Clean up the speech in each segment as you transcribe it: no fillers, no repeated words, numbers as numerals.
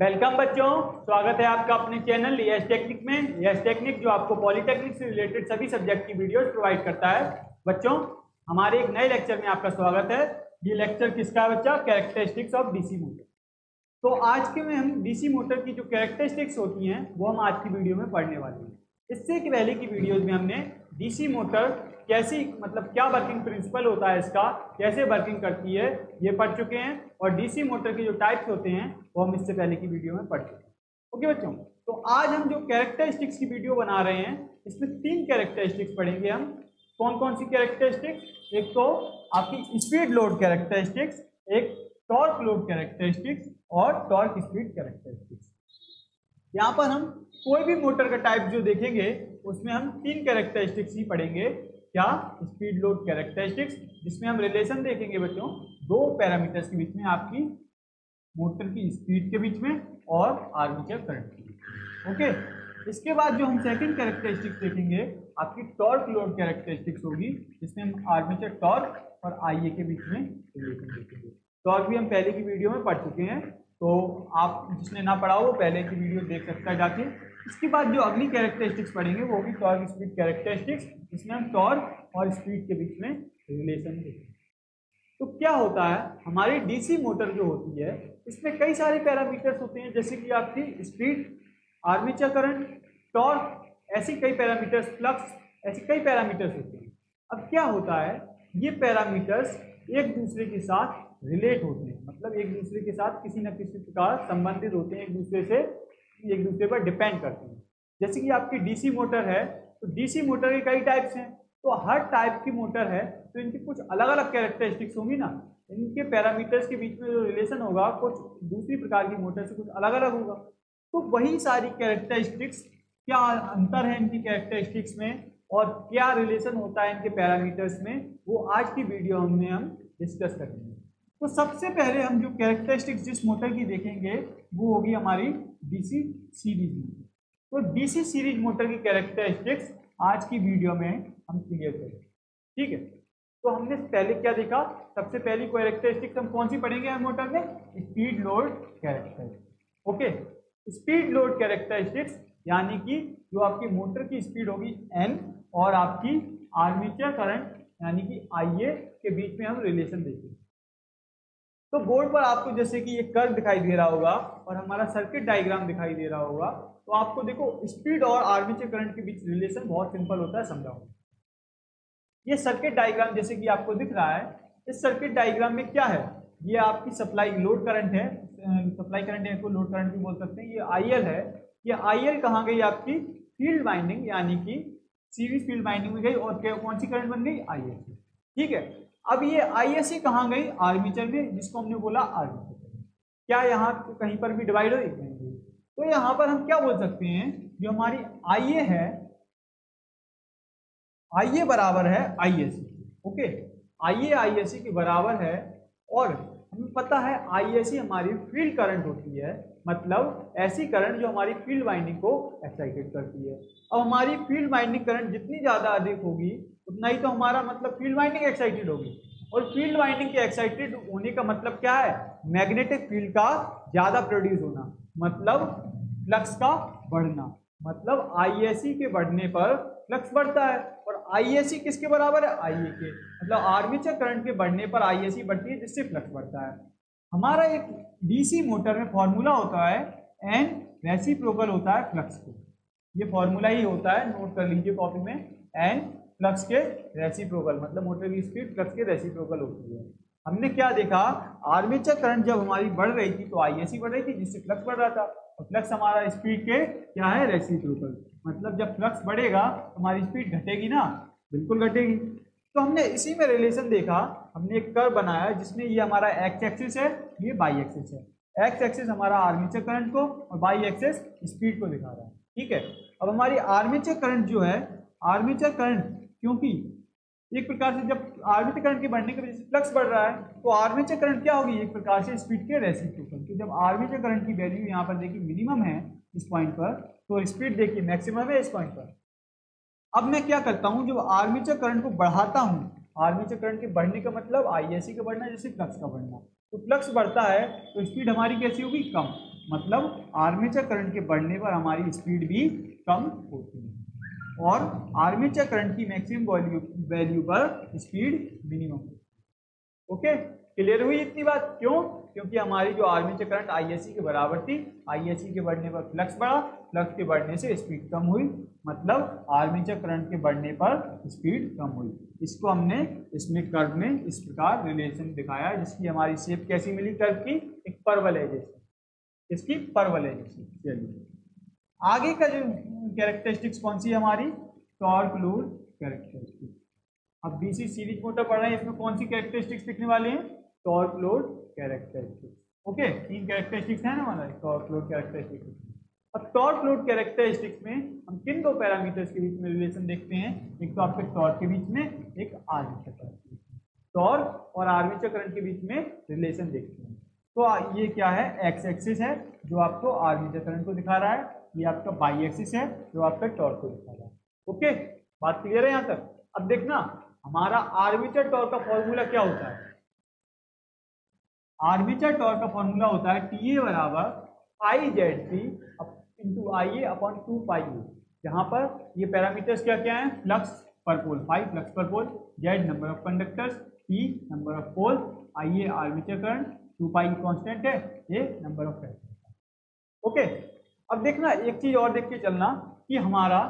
Welcome बच्चों, स्वागत है आपका अपने चैनल एएस टेक्निक में। एएस टेक्निक जो आपको पॉलीटेक्निक से रिलेटेड सभी सब्जेक्ट की वीडियोस प्रोवाइड करता है। बच्चों, हमारे एक नए लेक्चर में आपका स्वागत है। ये लेक्चर किसका है बच्चा? Characteristics of DC motor. तो आज के में हम डीसी मोटर की जो कैरेक्टरिस्टिक्स होती हैं वो हम आज की वीडियो में पढ़ने वाले हैं। इससे पहले की वीडियोज़ में हमने डीसी मोटर कैसी, मतलब क्या वर्किंग प्रिंसिपल होता है इसका, कैसे वर्किंग करती है, ये पढ़ चुके हैं। और डीसी मोटर के जो टाइप्स होते हैं वो हम इससे पहले की वीडियो में पढ़ चुके हैं। ओके बच्चों, तो आज हम जो कैरेक्टरिस्टिक्स की वीडियो बना रहे हैं इसमें तीन कैरेक्टरिस्टिक्स पढ़ेंगे हम। कौन कौन सी कैरेक्टरिस्टिक्स? एक तो आपकी स्पीड लोड कैरेक्टरिस्टिक्स, एक टॉर्क लोड कैरेक्टरिस्टिक्स और टॉर्क स्पीड कैरेक्टरिस्टिक्स। यहाँ पर हम कोई भी मोटर का टाइप जो देखेंगे उसमें हम तीन कैरेक्टरिस्टिक्स ही पढ़ेंगे। क्या? स्पीड लोड कैरेक्टरिस्टिक्स, जिसमें हम रिलेशन देखेंगे बच्चों दो पैरामीटर्स के बीच में, आपकी मोटर की स्पीड के बीच में और आर्मेचर करंट के बीच में। ओके, इसके बाद जो हम सेकंड कैरेक्टरिस्टिक्स देखेंगे आपकी टॉर्क लोड कैरेक्टरिस्टिक्स होगी, जिसमें हम आर्मेचर टॉर्क और आईए के बीच में रिलेशन देखेंगे। टॉर्क भी हम पहले की वीडियो में पढ़ चुके हैं, तो आप जिसने ना पढ़ा हो पहले की वीडियो देख सकता है जाके। इसके बाद जो अगली कैरेक्टरिस्टिक्स पढ़ेंगे वो होगी टॉर्क स्पीड कैरेक्टरिस्टिक्स, जिसमें हम टॉर्क और स्पीड के बीच में रिलेशन देखेंगे। तो क्या होता है, हमारी डीसी मोटर जो होती है इसमें कई सारे पैरामीटर्स होते हैं, जैसे कि आपकी स्पीड, आर्मेचर करंट, टॉर्क, ऐसे कई पैरामीटर्स, फ्लक्स, ऐसे कई पैरामीटर्स होते हैं। अब क्या होता है, ये पैरामीटर्स एक दूसरे के साथ रिलेट होते हैं, मतलब एक दूसरे के साथ किसी न किसी प्रकार संबंधित होते हैं, एक दूसरे से, एक दूसरे पर डिपेंड करते हैं। जैसे कि आपकी डीसी मोटर है, तो डीसी मोटर के कई टाइप्स हैं, तो हर टाइप की मोटर है तो इनकी कुछ अलग अलग कैरेक्टरिस्टिक्स होंगी ना, इनके पैरामीटर्स के बीच में जो रिलेशन होगा कुछ दूसरी प्रकार की मोटर से कुछ अलग अलग होगा। तो वही सारी कैरेक्टरिस्टिक्स, क्या अंतर है इनकी कैरेक्टरिस्टिक्स में और क्या रिलेशन होता है इनके पैरामीटर्स में, वो आज की वीडियो में हम डिस्कस करेंगे। तो सबसे पहले हम जो कैरेक्टरिस्टिक्स जिस मोटर की देखेंगे वो होगी हमारी डीसी सीरीज मोटर। तो डीसी सीरीज मोटर की कैरेक्टरिस्टिक्स आज की वीडियो में हम क्लियर करेंगे, ठीक है। तो हमने पहले क्या देखा? सबसे पहली कैरेक्टरिस्टिक्स हम कौन सी पढ़ेंगे हम मोटर में? Speed load characteristics. Okay, speed load characteristics यानी कि जो आपकी मोटर की स्पीड होगी एन और आपकी आर्मेचर करंट यानी कि आई ए के बीच में हम रिलेशन देखेंगे। तो बोर्ड पर आपको जैसे कि ये कर्व दिखाई दे रहा होगा और हमारा सर्किट डायग्राम दिखाई दे रहा होगा, तो आपको देखो स्पीड और आर्मेचर करंट के बीच रिलेशन बहुत सिंपल होता है, समझाऊंगा। ये सर्किट डायग्राम जैसे कि आपको दिख रहा है, इस सर्किट डायग्राम में क्या है, ये आपकी सप्लाई लोड करंट है, सप्लाई करंट है, लोड करंट भी बोल सकते हैं। ये आई एल है, ये आई एल कहाँ गई? आपकी फील्ड वाइंडिंग यानी कि सीरीज फील्ड वाइंडिंग में गई और कौन सी करंट बन गई? आई एल, ठीक है। अब ये आई एस सी कहाँ गई? आर्मीचर में, जिसको हमने बोला आर्मीचर। क्या यहाँ कहीं पर भी डिवाइड हो गई? तो यहाँ पर हम क्या बोल सकते हैं, जो हमारी आई ए है, आई ए बराबर है I S C. Okay, I A I S C के बराबर है और हमें पता है आई एस सी हमारी फील्ड करंट होती है, मतलब ऐसी करंट जो हमारी फील्ड वाइंडिंग को एक्साइटेड करती है। अब हमारी फील्ड वाइंडिंग करंट जितनी ज़्यादा अधिक होगी उतना ही तो हमारा मतलब फील्ड वाइंडिंग एक्साइटेड होगी, और फील्ड वाइंडिंग के एक्साइटेड होने का मतलब क्या है? मैग्नेटिक फील्ड का ज़्यादा प्रोड्यूस होना, मतलब फ्लक्स का बढ़ना, मतलब आईएसी के बढ़ने पर फ्लक्स बढ़ता है। और आईएसी किसके बराबर है? आईए के, मतलब आर्मेचर करंट के बढ़ने पर आईएसी बढ़ती है, जिससे फ्लक्स बढ़ता है। हमारा एक डीसी मोटर में फॉर्मूला होता है एन रेसिप्रोकल होता है फ्लक्स के, ये फॉर्मूला ही होता है, नोट कर लीजिए कॉपी में, एन फ्लक्स के रेसिप्रोकल, मतलब मोटर की स्पीड फ्लक्स के रेसिप्रोकल होती है। हमने क्या देखा, आर्मेचर करंट जब हमारी बढ़ रही थी तो आईएसी बढ़ रही थी, जिससे फ्लक्स बढ़ रहा था, और फ्लक्स हमारा स्पीड के क्या है? रेसिप्रोकल, मतलब जब फ्लक्स बढ़ेगा हमारी स्पीड घटेगी ना, बिल्कुल घटेगी। तो हमने इसी में रिलेशन देखा, हमने एक कर्व बनाया जिसमें ये हमारा एक्स एक्सिस है, ये बाई एक्सिस है। एक्स एक्सिस हमारा आर्मेचर करंट को और बाई एक्सिस स्पीड को दिखा रहा है, ठीक है। अब हमारी आर्मेचर करंट जो है, आर्मेचर करंट क्योंकि एक प्रकार से जब आर्मेचर करंट के बढ़ने की वजह से फ्लक्स बढ़ रहा है, तो आर्मेचर करंट क्या होगी? एक प्रकार से स्पीड के रेसिप्रोकल। तो जब आर्मेचर करंट की वैल्यू यहाँ पर देखिए मिनिमम है इस पॉइंट पर, तो स्पीड देखिए मैक्सिमम है इस पॉइंट पर। अब मैं क्या करता हूँ, जब आर्मेचर करंट को बढ़ाता हूँ, आर्मेचर करंट के बढ़ने का मतलब आईएसी का बढ़ना, जैसे फ्लक्स का बढ़ना, तो फ्लक्स बढ़ता है तो स्पीड हमारी कैसी होगी? कम। मतलब आर्मेचर करंट के बढ़ने पर हमारी स्पीड भी कम होती है और आर्मेचर करंट की मैक्सिमम वैल्यू पर स्पीड मिनिमम होती है। ओके, क्लियर हुई इतनी बात? क्यों? क्योंकि हमारी जो आर्मेचर करंट ISC के बराबर थी, ISC के बढ़ने पर फ्लक्स बढ़ा, फ्लक्स के बढ़ने से स्पीड कम हुई, मतलब आर्मेचर करंट के बढ़ने पर स्पीड कम हुई। इसको हमने इसमें कर्व में इस प्रकार रिलेशन दिखाया, जिसकी हमारी शेप कैसी मिली कर्व की? एक परवल है जैसी, इसकी परवल है जैसी। चलिए आगे का जो कैरेक्टरिस्टिक्स कौन सी है हमारी? Torque load characteristics. अब DC सीरीज मोटर पढ़ रहे हैं, इसमें कौन सी कैरेक्टरिस्टिक्स दिखने वाली हैं? Torque load characteristics. ओके, तीन कैरेक्टरिस्टिक्स है ना हमारे टॉर्क लोड कैरेक्टरिस्टिक्स। अब टॉर्क लोड कैरेक्टरिस्टिक्स में हम किन दो पैरामीटर्स के बीच में रिलेशन देखते हैं? एक तो आपके टॉर्क के बीच में, एक आर्मेचर करंट के बीच में। टॉर्क और आर्मेचर करंट के बीच में रिलेशन देखते हैं। तो ये क्या है? एक्स एक्सिस है जो आपको आर्मेचर करंट को दिखा रहा है, ये आपका वाई एक्सिस है जो आपका टॉर्क को दिखा रहा है। ओके, बात क्लियर है यहाँ तक? अब देखना हमारा आर्मेचर टॉर्क का फॉर्मूला क्या होता है? आर्मेचर टॉर्क का फॉर्मूला होता है TA बराबर IZC × IA/2πa, जहां पर ये पैरामीटर्स क्या क्या हैं? फ्लक्स पर पोल, फ्लक्स पर pole, Z number of conductors, P number of pole, IA armature current, 2πa constant है, ये नंबर ऑफ कंडक्टर्स। ओके, अब देखना एक चीज और देख के चलना कि हमारा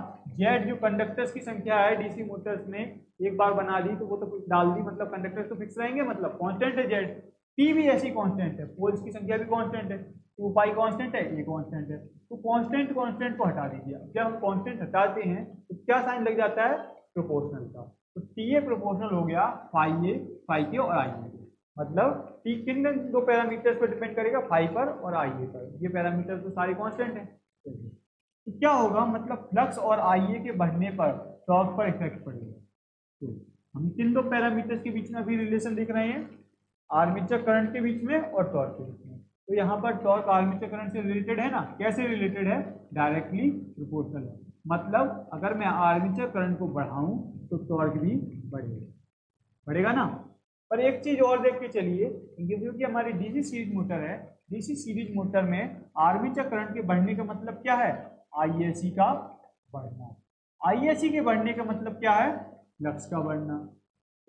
Z जो कंडक्टर्स की संख्या है डीसी मोटर्स ने एक बार बना दी तो वो तो डाल दी, मतलब कंडक्टर्स तो फिक्स रहेंगे, मतलब कांस्टेंट है Z। P भी ऐसी कांस्टेंट है, पोल्स की संख्या भी कांस्टेंट है, 2π कांस्टेंट है, A कांस्टेंट है। तो कांस्टेंट कांस्टेंट को हटा दीजिए। जब हम कांस्टेंट हटाते हैं तो क्या साइन लग जाता है? प्रोपोर्शनल का। तो TA प्रोपोर्शनल हो गया फाई ए, फाई के और आई ए, मतलब T किन दो पैरामीटर्स पर डिपेंड करेगा? फाई पर और आई ए पर। ये पैरामीटर्स तो सारे कॉन्स्टेंट है। तो क्या होगा? मतलब फ्लक्स और आई ए के बढ़ने पर टॉर्क पर इफेक्ट पड़ेगा। तो हम किन दो पैरामीटर्स के बीच में अभी रिलेशन देख रहे हैं? आर्मेचर करंट के बीच में और टॉर्क के बीच में। तो यहाँ पर टॉर्क आर्मेचर करंट से रिलेटेड है ना? कैसे रिलेटेड है? डायरेक्टली प्रोपोर्शनल है, मतलब अगर मैं आर्मेचर करंट को बढ़ाऊं तो टॉर्क भी बढ़ेगा, बढ़ेगा ना। पर एक चीज और देख के चलिए, क्योंकि हमारी डीसी सीरीज मोटर है, डीसी सीरीज मोटर में आर्मेचर करंट के बढ़ने का मतलब क्या है? ISC का बढ़ना। ISC के बढ़ने का मतलब क्या है? फ्लक्स का बढ़ना।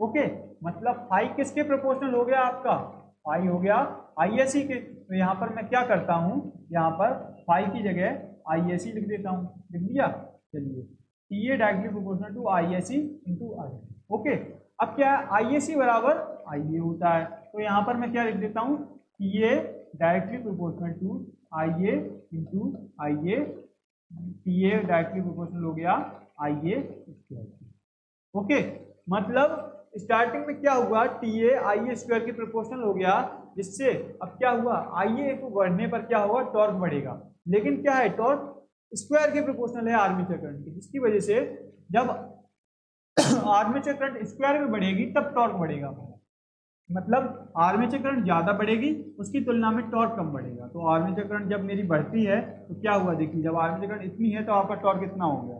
ओके, मतलब फाई किसके प्रोपोर्शनल हो गया? आपका फाई हो गया ISC के। तो यहाँ पर मैं क्या करता हूँ, यहाँ पर फाई की जगह ISC लिख देता हूँ। लिख दिया? चलिए, TA directly proportional to ISC × IA। Okay, अब क्या है? ISC बराबर IA होता है, तो यहाँ पर मैं क्या लिख देता हूँ? TA directly proportional to IA × IA। TA directly proportional हो गया IA²। ओके, मतलब स्टार्टिंग में क्या हुआ? TA IA² के प्रोपोर्शनल हो गया, जिससे अब क्या हुआ? IA को बढ़ने पर क्या होगा? टॉर्क बढ़ेगा। लेकिन क्या है? टॉर्क स्क्वायर के प्रोपोर्शनल है आर्मेचर करंट के, जिसकी वजह से जब आर्मेचर करंट स्क्वायर में बढ़ेगी तब टॉर्क बढ़ेगा। मतलब आर्मेचर करंट ज़्यादा बढ़ेगी, उसकी तुलना में टॉर्क कम बढ़ेगा। तो आर्मेचर करंट जब मेरी बढ़ती है तो क्या हुआ? देखिए, जब आर्मेचर करंट इतनी है तो आपका टॉर्क इतना हो गया,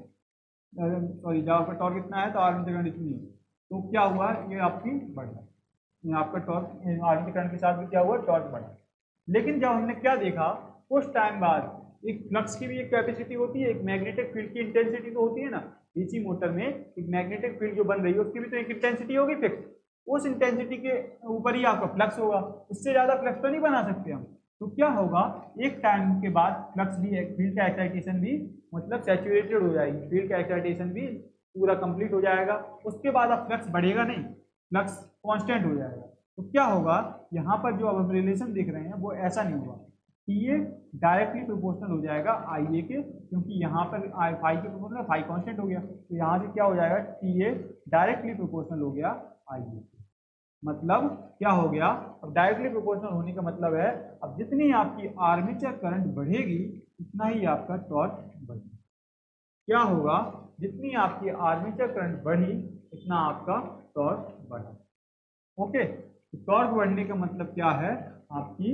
सॉरी, जब आपका टॉर्क इतना है तो आर्मेचर करंट इतनी है, तो क्या हुआ? ये आपकी बढ़ा, आपका टॉर्क आर्मेचर करंट के साथ भी क्या हुआ? टॉर्क बढ़ा। लेकिन जब हमने क्या देखा, कुछ टाइम बाद एक फ्लक्स की भी एक कैपेसिटी होती है, एक मैग्नेटिक फील्ड की इंटेंसिटी तो होती है ना डीसी मोटर में, एक मैग्नेटिक फील्ड जो बन रही है उसकी भी तो एक इंटेंसिटी होगी फिक्स, उस इंटेंसिटी के ऊपर ही आपका फ्लक्स होगा, उससे ज़्यादा फ्लक्स तो नहीं बना सकते हम। तो क्या होगा? एक टाइम के बाद फ्लक्स भी, एक फील्ड का एक्साइटेशन भी, मतलब सैचुरेटेड हो जाएगी, फील्ड का एक्साइटेशन भी पूरा कंप्लीट हो जाएगा। उसके बाद अब फ्लक्स बढ़ेगा नहीं, फ्लक्स कांस्टेंट हो जाएगा। तो क्या होगा? यहाँ पर जो अब हम रिलेशन देख रहे हैं वो ऐसा नहीं होगा। TA डायरेक्टली प्रोपोर्शनल हो जाएगा IA के, क्योंकि यहाँ पर फाई के प्रोपोर्शनल, फाई कांस्टेंट हो गया, तो यहाँ से क्या हो जाएगा? TA डायरेक्टली प्रोपोर्शनल हो गया IA के। मतलब क्या हो गया? अब डायरेक्टली प्रोपोर्शनल होने का मतलब है अब जितनी आपकी आर्मेचर करंट बढ़ेगी उतना ही आपका टॉर्क बढ़ेगा। क्या होगा? जितनी आपकी आर्मेचर करंट बढ़ी उतना आपका टॉर्क बढ़ा। ओके, तो टॉर्क बढ़ने का मतलब क्या है? आपकी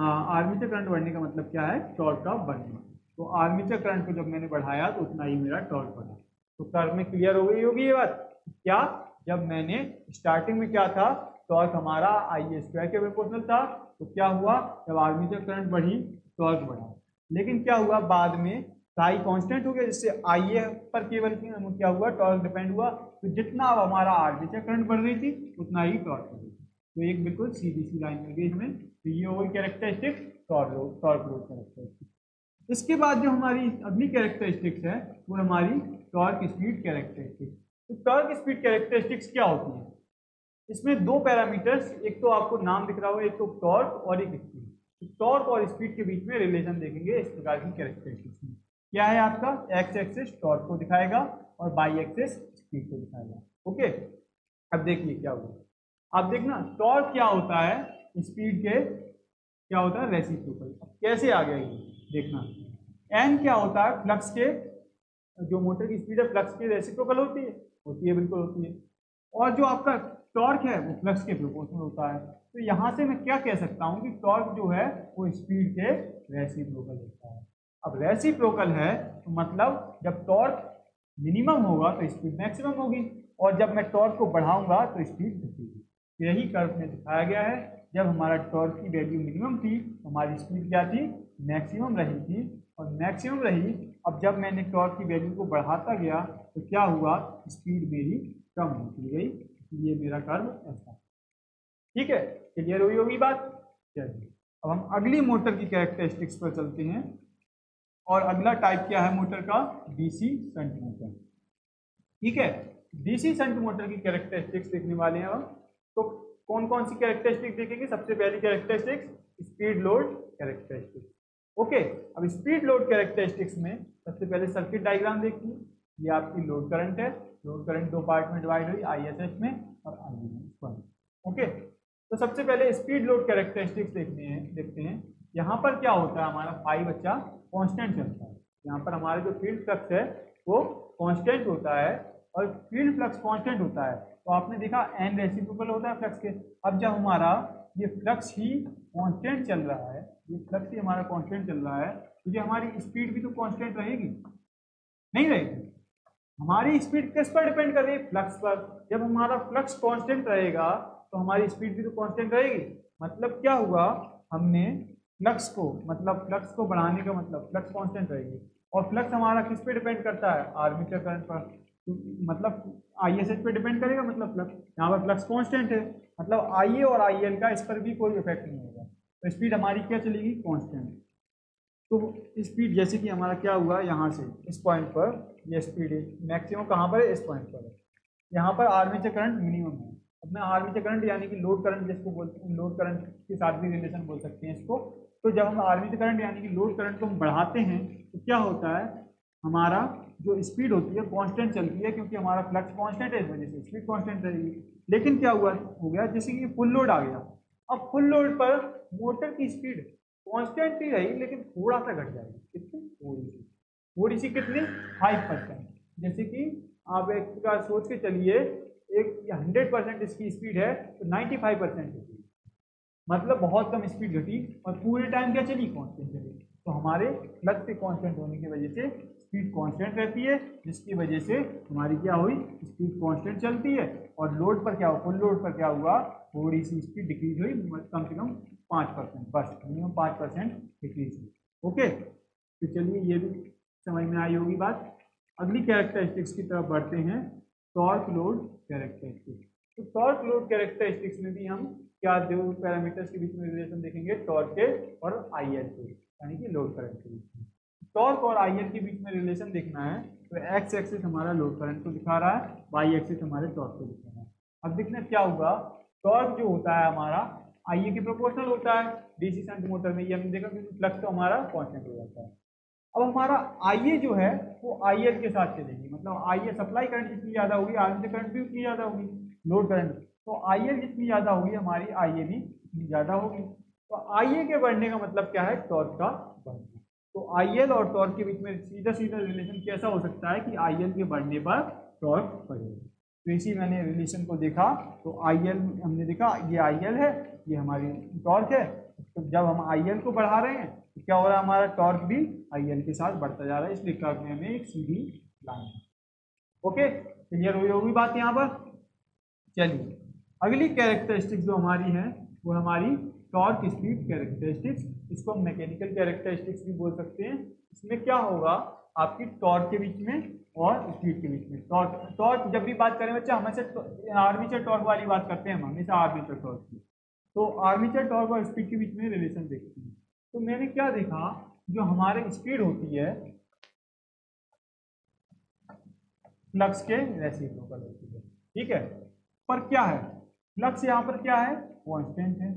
आर्मेचर करंट बढ़ने का मतलब क्या है? टॉर्क का बढ़ना। तो आर्मेचर करंट को जब मैंने बढ़ाया तो उतना ही मेरा टॉर्क बढ़ा। तो कर्व में क्लियर हो गई होगी ये बात। क्या? जब मैंने स्टार्टिंग में क्या था? टॉर्क हमारा IA² के प्रोपोर्शनल था, तो क्या हुआ, जब आर्मेचर करंट बढ़ी टॉर्क बढ़ा, लेकिन क्या हुआ बाद में साई कांस्टेंट हो गया, जिससे आईए पर केवल क्या हुआ टॉर्क डिपेंड हुआ, तो जितना हमारा आर्मेचर करंट बढ़ रही थी उतना ही टॉर्क बढ़ी, तो एक बिल्कुल सीधी सी लाइन मिल गई इसमें। तो ये हो गई कैरेक्टरिस्टिक्स टॉर्क लोड कैरेक्टरिस्टिक्स। इसके बाद जो हमारी अगली कैरेक्टरिस्टिक्स है वो हमारी टॉर्क स्पीड कैरेक्टरिस्टिक्स। तो टॉर्क स्पीड कैरेक्टरिस्टिक्स क्या होती है, इसमें दो पैरामीटर्स, एक तो आपको नाम दिख रहा हो, एक तो टॉर्क और एक स्पीड। टॉर्क और स्पीड के बीच में रिलेशन देखेंगे इस प्रकार की कैरेक्टरिस्टिक्स में। क्या है आपका एक्स एक्सिस टॉर्क को दिखाएगा और बाई एक्सिस स्पीड को दिखाएगा। ओके, अब देखिए क्या होगा, आप देखना टॉर्क क्या होता है स्पीड के क्या होता है रेसिप्रोकल। अब कैसे आ गया ये देखना, एन क्या होता है फ्लक्स के, जो मोटर की स्पीड है फ्लक्स के रेसिप्रोकल होती है बिल्कुल होती है, और जो आपका टॉर्क है वो फ्लक्स के प्रोपोर्शनल होता है। तो यहाँ से मैं क्या कह सकता हूँ कि टॉर्क जो है वो स्पीड के रेसिप्रोकल होता है। अब रेसिप्रोकल है तो मतलब जब टॉर्क मिनिमम होगा तो स्पीड मैक्सिमम होगी, और जब मैं टॉर्क को बढ़ाऊंगा तो स्पीड घटेगी। यही कर्व में दिखाया गया है, जब हमारा टॉर्क की वैल्यू मिनिमम थी हमारी स्पीड क्या थी मैक्सिमम रही थी और मैक्सिमम रही। अब जब मैंने टॉर्क की वैल्यू को बढ़ाता गया तो क्या हुआ स्पीड मेरी कम होती गई, ये मेरा कर्व ऐसा। ठीक है, क्लियर हुई होगी बात। चलिए अब हम अगली मोटर की कैरेक्टरिस्टिक्स पर चलते हैं, और अगला टाइप क्या है मोटर का, डीसी शंट मोटर। ठीक है, डीसी शंट मोटर की कैरेक्टरिस्टिक्स देखने वाले हैं हम। तो कौन कौन सी कैरेक्टरिस्टिक्स देखेंगे, सबसे पहली characteristics speed load characteristics. Okay, अब स्पीड लोड कैरेक्टरिस्टिक्स में सबसे पहले सर्किट डायग्राम देखिए, ये आपकी लोड करंट है, लोड करंट दो पार्ट में डिवाइड हुई, आईएसएस में और आईएमएस। ओके, तो सबसे पहले स्पीड लोड कैरेक्टरिस्टिक्स देखते हैं। यहाँ पर क्या होता है हमारा फाई बच्चा कांस्टेंट चलता है, यहाँ पर हमारा जो फील्ड फ्लक्स है वो कांस्टेंट होता है, और फील्ड फ्लक्स कांस्टेंट होता है तो आपने देखा एन रेसिप्रोकल होता है फ्लक्स के। अब जब हमारा ये फ्लक्स ही कांस्टेंट चल रहा है, ये फ्लक्स ही हमारा कांस्टेंट चल रहा है, तो ये हमारी स्पीड भी तो कांस्टेंट रहेगी, नहीं रहेगी। हमारी स्पीड किस पर डिपेंड कर रही है, फ्लक्स पर। जब हमारा फ्लक्स कांस्टेंट रहेगा तो हमारी स्पीड भी तो कांस्टेंट रहेगी। मतलब क्या हुआ, हमने फ्लक्स को मतलब फ्लक्स को बढ़ाने का मतलब फ्लक्स कांस्टेंट रहेगी, और फ्लक्स हमारा किस पे डिपेंड करता है आर्मेचर करंट पर, तो मतलब आईएसएच पे डिपेंड करेगा, मतलब फ्लक्स यहाँ पर फ्लक्स कांस्टेंट है, मतलब आईए और आईएल का इस पर भी कोई इफेक्ट नहीं होगा, तो स्पीड हमारी क्या चलेगी कांस्टेंट। तो स्पीड जैसे कि हमारा क्या हुआ यहाँ से इस पॉइंट पर, ये स्पीड मैक्सिमम कहाँ पर है इस पॉइंट पर है, यहाँ पर आर्मेचर करंट मिनिमम है। अपना आर्मेचर करंट यानी कि लोड करंट जिसको बोलते हैं, लोड करंट के साथ भी रिलेशन बोल सकते हैं इसको। तो जब हम आर्मेचर करंट यानी कि लोड करंट को हम बढ़ाते हैं तो क्या होता है हमारा जो स्पीड होती है कांस्टेंट चलती है, क्योंकि हमारा फ्लक्स कांस्टेंट है इस वजह से स्पीड कांस्टेंट रहेगी। लेकिन क्या हुआ हो गया जैसे कि फुल लोड आ गया, अब फुल लोड पर मोटर की स्पीड कांस्टेंट ही रही लेकिन थोड़ा सा घट जाएगी, कितनी थोड़ी सी कितनी 5%। जैसे कि आप एक प्रकार सोच के चलिए एक 100% इसकी स्पीड है तो 95% होगी, मतलब बहुत कम स्पीड घटी और पूरे टाइम क्या चली कांस्टेंट चली। तो हमारे फ्लक्स के कांस्टेंट होने की वजह से स्पीड कांस्टेंट रहती है, जिसकी वजह से हमारी क्या हुई स्पीड कांस्टेंट चलती है, और लोड पर क्या हुआ फुल लोड पर क्या हुआ थोड़ी सी स्पीड डिक्रीज हुई, कम से कम 5% बस, मिनिमम 5% डिक्रीज हुई। ओके, तो चलिए ये भी समझ में आई होगी बात। अगली कैरेक्टरिस्टिक्स की तरफ बढ़ते हैं, टॉर्क लोड कैरेक्टरिस्टिक्स। तो टॉर्क लोड कैरेक्टरिस्टिक्स में भी हम क्या दो पैरामीटर्स के बीच में रिलेशन देखेंगे, टॉर्क के और आईएल के यानी कि लोड करंट के बीच। टॉर्क और आईएल के बीच में रिलेशन देखना है तो एक्स एक्सिस हमारा लोड करंट को दिखा रहा है, वाई एक्सिस हमारे टॉर्क को दिखा रहा है। अब देखना क्या हुआ, टॉर्क जो होता है हमारा आईए के प्रोपोर्शनल होता है डीसी शंट मोटर में, ये हमने देखा क्योंकि फ्लक्स तो हमारा कांस्टेंट हो जाता है। अब हमारा आईए जो है वो आईएल के साथ चलेगी, मतलब आईए सप्लाई करंट जितनी ज़्यादा होगी आर्मेचर करंट भी उतनी ज़्यादा होगी लोड करंट, तो आईएल जितनी ज़्यादा होगी हमारी आईए भी उतनी ज़्यादा होगी। तो आईए के बढ़ने का मतलब क्या है टॉर्क का बढ़ना। तो आईएल और टॉर्क के बीच में सीधा सीधा रिलेशन कैसा हो सकता है कि आईएल के बढ़ने पर टॉर्क बढ़ेगा। तो इसी मैंने रिलेशन को देखा, तो आईएल हमने देखा ये आईएल है ये हमारी टॉर्क है, तो जब हम आईएल को बढ़ा रहे हैं तो क्या हो रहा है हमारा टॉर्क भी आईएल के साथ बढ़ता जा रहा है, इसलिए टॉर्क में हमें एक सीधी लाइन। ओके, क्लियर हुई होगी बात यहाँ पर। चलिए अगली कैरेक्टरिस्टिक्स जो हमारी है वो हमारी टॉर्क स्पीड कैरेक्टरिस्टिक्स, इसको हम मैकेनिकल कैरेक्टरिस्टिक्स भी बोल सकते हैं। इसमें क्या होगा आपकी टॉर्क के बीच में और स्पीड के बीच में, टॉर्क जब भी बात करें बच्चा हमेशा आर्मेचर टॉर्क वाली बात करते हैं, हमेशा आर्मेचर टॉर्क की, तो आर्मेचर टॉर्क और स्पीड के बीच में रिलेशन देखते हैं। तो मैंने क्या देखा, जो हमारे स्पीड होती है फ्लक्स के रेसिप्रोकल होती है, ठीक है, पर क्या है फ्लक्स यहाँ पर क्या है कांस्टेंट है,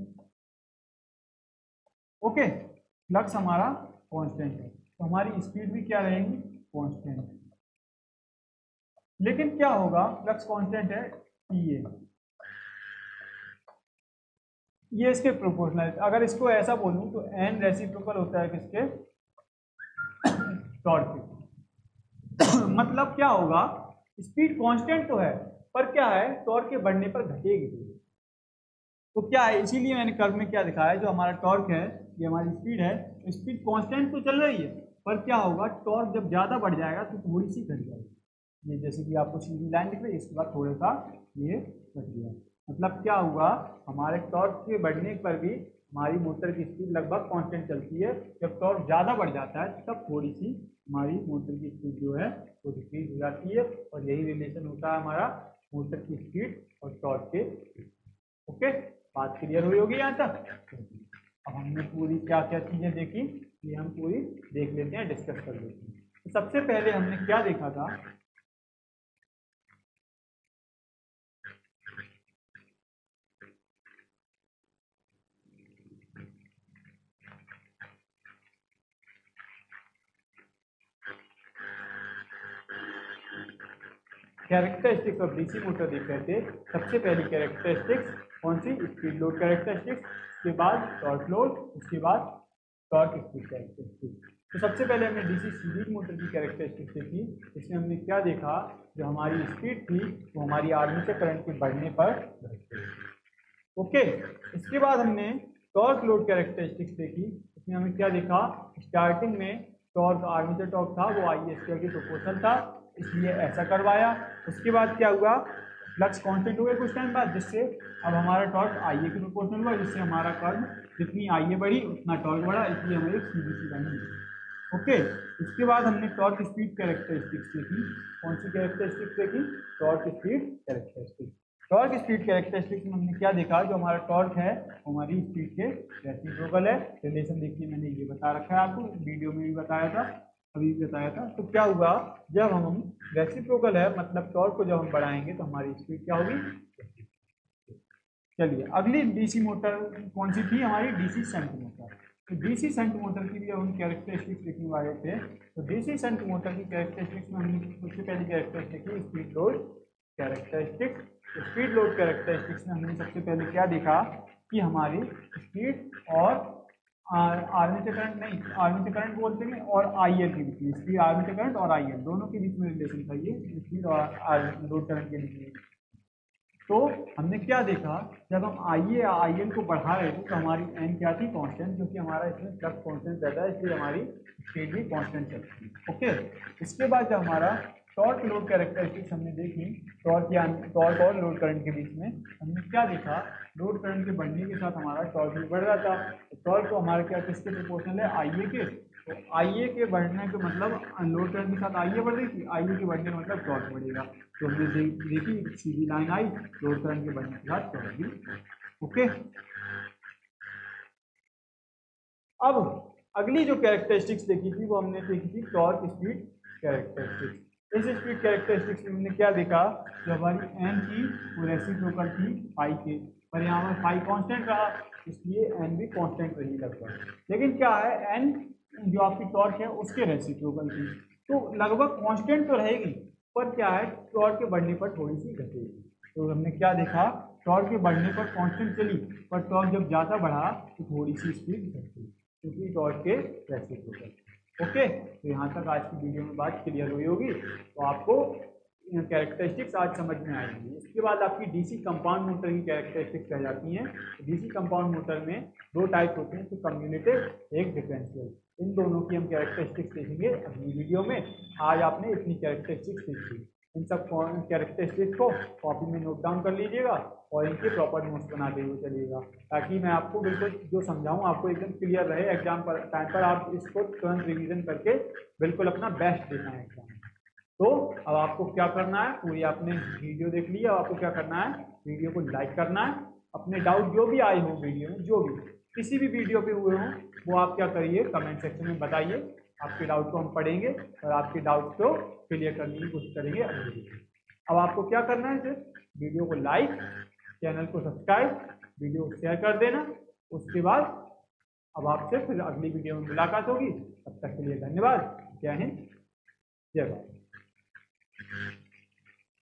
ओके, फ्लक्स हमारा कांस्टेंट है तो हमारी स्पीड भी क्या रहेगी कांस्टेंट। लेकिन क्या होगा फ्लक्स कांस्टेंट है ये इसके प्रोपोर्शनल, अगर इसको ऐसा बोलूं तो एन रेसिप्रोकल होता है किसके टॉर्क के। मतलब क्या होगा स्पीड कांस्टेंट तो है पर क्या है टॉर्क के बढ़ने पर घटेगी, तो क्या है इसीलिए मैंने कर्व में क्या दिखाया जो हमारा टॉर्क है ये हमारी स्पीड है, तो स्पीड कांस्टेंट तो चल रही है पर क्या होगा टॉर्क जब ज़्यादा बढ़ जाएगा तो थोड़ी सी घट जाएगी, ये जैसे कि आपको सीधी लाइन दिख रही है इसके बाद थोड़ा सा ये घट गया, मतलब क्या हुआ हमारे टॉर्क के बढ़ने पर भी हमारी मोटर की स्पीड लगभग कांस्टेंट चलती है, जब टॉर्क ज़्यादा बढ़ जाता है तब थोड़ी सी हमारी मोटर की स्पीड जो है वो डिक्रीज हो जाती है, और यही रिलेशन होता है हमारा मोटर की स्पीड और टॉर्क के। ओके, बात क्लियर हुई होगी यहाँ तक। अब हमने पूरी क्या क्या चीज़ें देखी ये हम पूरी देख लेते हैं, डिस्कस कर लेते हैं। तो सबसे पहले हमने क्या देखा था, कैरेक्टरिस्टिक्स ऑफ डीसी मोटर देख रहे थे। सबसे पहली कैरेक्टरिस्टिक्स कौन सी, स्पीड लोड कैरेक्टरिस्टिक्स, उसके बाद टॉर्क लोड, उसके बाद टॉर्क स्पीड कैरेक्टरिस्टिक्स। तो सबसे पहले हमने डीसी सीरीज मोटर की कैरेक्टरिस्टिक्स देखी, इसमें हमने क्या देखा जो हमारी स्पीड थी वो हमारी आर्मेचर करंट के बढ़ने पर घटती। ओके, इसके बाद हमने टॉर्क लोड कैरेक्टरिस्टिक्स देखी, इसमें हमने क्या देखा स्टार्टिंग में टॉर्क आर्मेचर टॉर्क था वो आई एस के प्रोपोर्शनल था इसलिए ऐसा करवाया, उसके बाद क्या हुआ फ्लक्स कांस्टेंट हो गया कुछ टाइम बाद जिससे अब हमारा टॉर्क आईए के प्रोपोर्शनल हुआ, जिससे हमारा कर्व जितनी आईए बढ़ी उतना टॉर्क बढ़ा, इसलिए हमें एक सीधी सी लाइन मिली। ओके, इसके बाद हमने टॉर्क स्पीड कैरेक्टरिस्टिक्स देखी, कौन सी कैरेक्टरिस्टिक्स देखी torque speed characteristics. Torque speed characteristics में हमने क्या देखा जो हमारा टॉर्क है हमारी स्पीड के रेसिप्रोकल है, रिलेशन देखिए मैंने ये बता रखा है आपको, वीडियो में भी बताया था अभी बताया था। तो क्या हुआ जब हम रेसिप्रोकल है मतलब टॉर्क को जब हम बढ़ाएंगे तो हमारी स्पीड क्या होगी। चलिए अगली डीसी मोटर कौन सी थी हमारी, डीसी शंट मोटर। तो डीसी शंट मोटर की भी हम कैरेक्टरिस्टिक्स देखने वाले थे। तो डीसी शंट मोटर की कैरेक्टरिस्टिक्स में हमने सबसे पहली कैरेक्टरिस्टिक्स थी स्पीड लोड कैरेक्टरिस्टिक्स। तो स्पीड लोड कैरेक्टरिस्टिक्स में हमने सबसे पहले क्या देखा कि हमारी स्पीड और आर्मेचर करंट नहीं आर्मेचर करंट बोलते हैं और आईएल के बीच में, स्पीड आर्मेचर करंट और आईएल दोनों के बीच में रिलेशन था ये स्पीड और लोड करंट के बीच में। तो हमने क्या देखा जब हम आईए या आईएल को बढ़ा रहे थे तो हमारी एन क्या थी कांस्टेंट, क्योंकि हमारा इसमें फ्लक्स कांस्टेंट रहता है इसलिए हमारी स्पीड भी कांस्टेंट चलती है। ओके, इसके बाद जब हमारा टॉर्क लोड कैरेक्टरिस्टिक्स हमने देखी, टॉर्क और लोड करंट के बीच में हमने क्या देखा लोड करंट के बढ़ने के साथ हमारा टॉर्क भी बढ़ रहा था। टॉर्क को हमारे क्या किसके प्रोपोर्शनल है आईए के, तो आईए के बढ़ने के मतलब लोड करंट के साथ आईए बढ़ रही थी, आईए के बढ़ने का मतलब टॉर्क बढ़ेगा, तो हमने देखी सीधी लाइन आई लोड करंट के बढ़ने के साथ टॉर्क भी। ओके, अब अगली जो कैरेक्टरिस्टिक्स देखी थी वो हमने देखी थी टॉर्क स्पीड कैरेक्टरिस्टिक्स। इस स्पीड कैरेक्टरिस्टिक्स में हमने क्या देखा जो हमारी एन की वो रेसिप्रोकल थी फाई के, पर यहाँ पर फाई कांस्टेंट रहा इसलिए एन भी कांस्टेंट रही लगभग, लेकिन क्या है एन जो आपकी टॉर्क है उसके रेसिप्रोकल थी तो लगभग कांस्टेंट तो रहेगी पर क्या है टॉर्क के बढ़ने पर थोड़ी सी घटेगी। तो हमने क्या देखा टॉर्क के बढ़ने पर कांस्टेंट चली पर टॉर्क जब ज़्यादा बढ़ा तो थोड़ी सी स्पीड घट गई क्योंकि टॉर्क के रेसिप्रोकल। ओके, तो यहाँ तक आज की वीडियो में बात क्लियर हुई होगी, तो आपको कैरेक्टरिस्टिक्स आज समझ में आएगी। इसके बाद आपकी डीसी कंपाउंड मोटर की कैरेक्टरिस्टिक्स रह जाती हैं। डीसी कंपाउंड मोटर में दो टाइप होते हैं, तो कम्यूटेटिव एक डिफरेंशियल, इन दोनों की हम कैरेक्टरिस्टिक्स देखेंगे अगली वीडियो में। आज आपने इतनी कैरेक्टरिस्टिक्स सीखी, इन सब कैरेक्टरिस्टिक्स को कॉपी में नोट डाउन कर लीजिएगा कॉइल की प्रॉपर नोट्स बनाते हुए चलिएगा, ताकि मैं आपको बिल्कुल जो समझाऊँ आपको एकदम क्लियर रहे। एग्जाम पर टाइम पर आप इसको तुरंत रिवीजन करके बिल्कुल अपना बेस्ट देना है एग्जाम। तो अब आपको क्या करना है, पूरी आपने वीडियो देख ली है, अब आपको क्या करना है, वीडियो को लाइक करना है। अपने डाउट जो भी आए हों वीडियो में, जो भी किसी भी वीडियो पे हुए हों, वो आप क्या करिए कमेंट सेक्शन में बताइए। आपके डाउट को हम पढ़ेंगे और आपके डाउट को क्लियर करने की कोशिश करेंगे अगली। अब आपको क्या करना है, सिर्फ वीडियो को लाइक, चैनल को सब्सक्राइब, वीडियो को शेयर कर देना। उसके बाद अब आपसे फिर अगली वीडियो में मुलाकात होगी। तब तक के लिए धन्यवाद। जय हिंद, जय भारत।